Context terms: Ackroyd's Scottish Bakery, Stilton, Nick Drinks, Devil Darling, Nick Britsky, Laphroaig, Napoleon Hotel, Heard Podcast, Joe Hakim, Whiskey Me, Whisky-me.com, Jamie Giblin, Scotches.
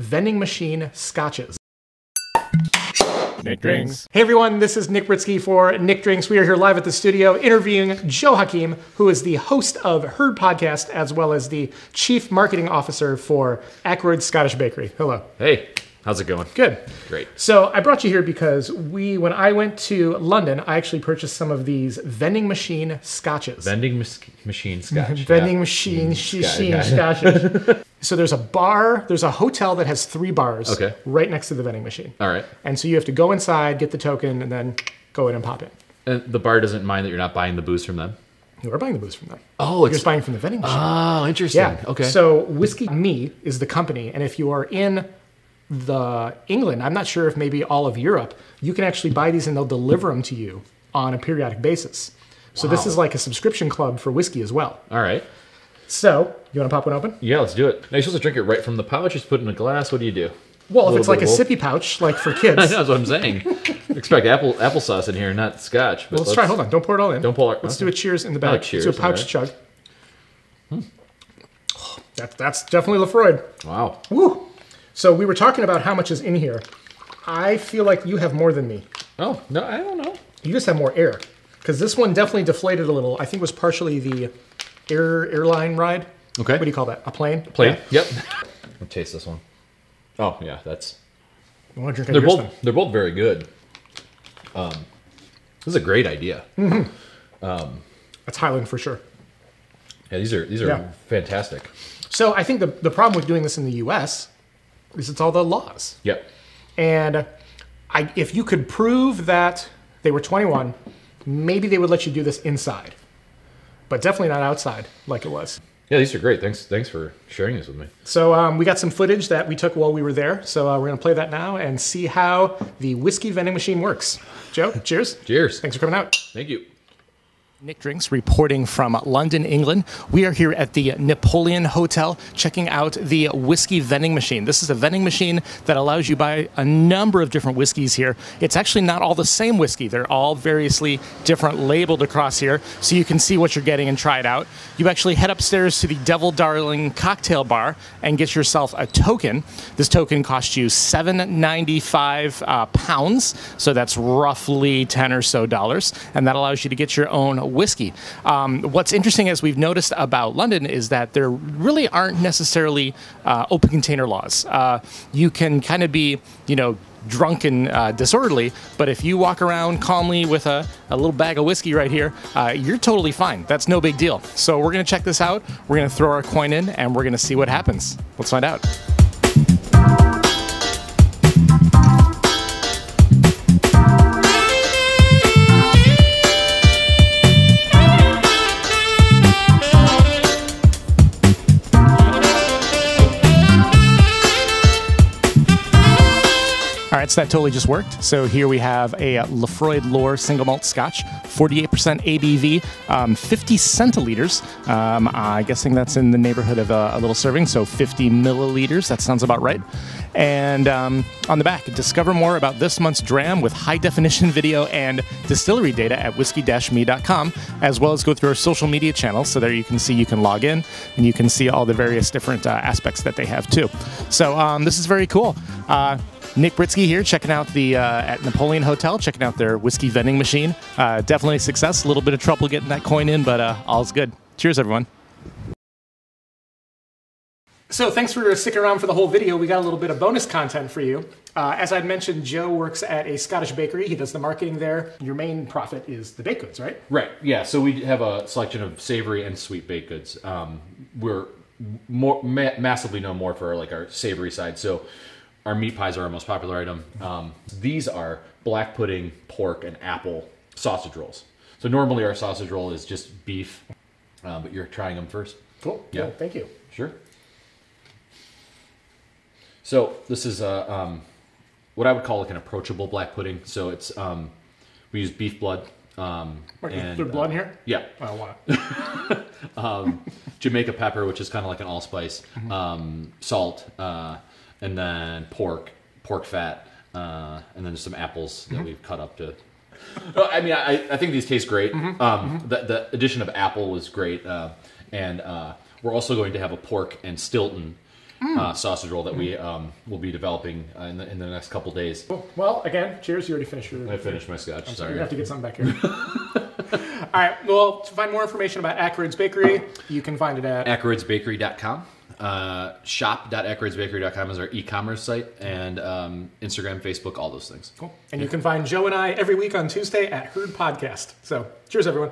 vending machine scotches. Nick Drinks. Hey everyone, this is Nick Britsky for Nick Drinks. We are here live at the studio interviewing Joe Hakim, who is the host of Heard Podcast, as well as the Chief Marketing Officer for Ackroyd's Scottish Bakery. Hello. Hey, how's it going? Good. Great. So I brought you here because when I went to London, I actually purchased some of these vending machine scotches. Vending machine scotches. So there's a bar, there's a hotel that has three bars right next to the vending machine. All right. And so you have to go inside, get the token, and then go in and pop it. And the bar doesn't mind that you're not buying the booze from them? You are buying the booze from them. Oh, you're just buying from the vending machine. Oh, interesting. Yeah. Okay. So Whiskey Me is the company, and if you are in England, I'm not sure if maybe all of Europe, you can actually buy these and they'll deliver them to you on a periodic basis. So this is like a subscription club for whiskey as well. All right. So, you want to pop one open? Yeah, let's do it. Now, you're supposed to drink it right from the pouch. Just put it in a glass. What do you do? Well, if it's like a sippy pouch, like for kids. I know, that's what I'm saying. Expect applesauce in here, not scotch. But well, let's try. Hold on. Don't pour it all in. Don't pour it. Let's do a cheers in the back. Oh, cheers. Let's do a pouch chug. Hmm. Oh, that's definitely Laphroaig. Wow. Woo. So, we were talking about how much is in here. I feel like you have more than me. Oh, no, I don't know. You just have more air. Because this one definitely deflated a little. I think it was partially the airline ride. Okay. What do you call that? A plane? A plane. Yeah. Yep. I'll taste this one. Oh yeah, that's. I want to drink they're both very good. This is a great idea. Mm-hmm. That's Highland for sure. Yeah, these are fantastic. So I think the problem with doing this in the U.S. is it's all the laws. Yep. And if you could prove that they were 21, maybe they would let you do this inside. But definitely not outside like it was. Yeah, these are great. Thanks for sharing this with me. So we got some footage that we took while we were there. So we're going to play that now and see how the whiskey vending machine works. Joe, cheers. Cheers. Thanks for coming out. Thank you. Nick Drinks reporting from London, England. We are here at the Napoleon Hotel checking out the whiskey vending machine. This is a vending machine that allows you to buy a number of different whiskeys here. It's actually not all the same whiskey. They're all variously different labeled across here, so you can see what you're getting and try it out. You actually head upstairs to the Devil Darling cocktail bar and get yourself a token. This token costs you £7.95 pounds, so that's roughly $10 or so, and that allows you to get your own whiskey. What's interesting, as we've noticed about London, is that there really aren't necessarily open container laws. You can kind of be, drunk and disorderly, but if you walk around calmly with a little bag of whiskey right here, you're totally fine. That's no big deal. So we're going to check this out. We're going to throw our coin in and we're going to see what happens. Let's find out. So that totally just worked. So here we have a Laphroaig Lore single malt scotch, 48% ABV, 50 centiliters. I'm guessing that's in the neighborhood of a little serving, so 50 milliliters. That sounds about right. And on the back, discover more about this month's dram with high-definition video and distillery data at whiskey-me.com, as well as go through our social media channels. So there you can see, you can log in, and you can see all the various different aspects that they have too. So this is very cool. Nick Britsky here, checking out the at Napoleon Hotel, checking out their whiskey vending machine. Definitely a success. A little bit of trouble getting that coin in, but all's good. Cheers, everyone. So thanks for sticking around for the whole video. We got a little bit of bonus content for you. As I'd mentioned, Joe works at a Scottish bakery. He does the marketing there. Your main profit is the baked goods, right? Right. Yeah. So we have a selection of savory and sweet baked goods. We're massively known more for our savory side. So our meat pies are our most popular item. These are black pudding, pork, and apple sausage rolls. So normally our sausage roll is just beef, but you're trying them first. Cool. Yeah. Thank you. Sure. So this is what I would call an approachable black pudding. So it's we use beef blood. Is there blood in here? Yeah. I don't want it. Jamaica pepper, which is kind of like an allspice, salt, and then pork fat, and then just some apples that we've cut up to. I mean, I think these taste great. The addition of apple was great, and we're also going to have a pork and Stilton sausage roll that we will be developing in the next couple days. Well, again, cheers. You already finished your... I finished my scotch. I'm sorry. You have to get something back here. All right. Well, to find more information about Ackroyd's Bakery, you can find it at ackroydsbakery.com. Shop.ackroydsbakery.com is our e-commerce site, and Instagram, Facebook, all those things. Cool. And you can find Joe and I every week on Tuesday at Heard Podcast. So cheers, everyone.